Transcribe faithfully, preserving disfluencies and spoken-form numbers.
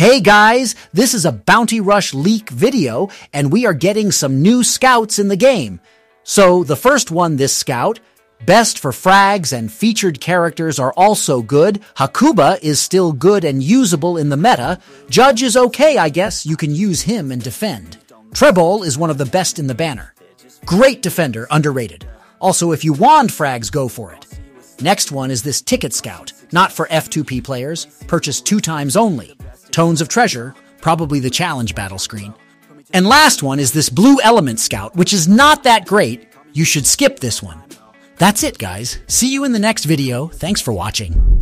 Hey guys, this is a Bounty Rush leak video, and we are getting some new scouts in the game. So the first one, this scout, best for frags and featured characters are also good. Hakuba is still good and usable in the meta. Judge is okay, I guess, you can use him and defend. Trebol is one of the best in the banner. Great defender, underrated. Also, if you wand frags, go for it. Next one is this ticket scout, not for F two P players, purchased two times only. Tones of Treasure, probably the challenge battle screen. And last one is this blue element scout, which is not that great. You should skip this one. That's it, guys. See you in the next video. Thanks for watching.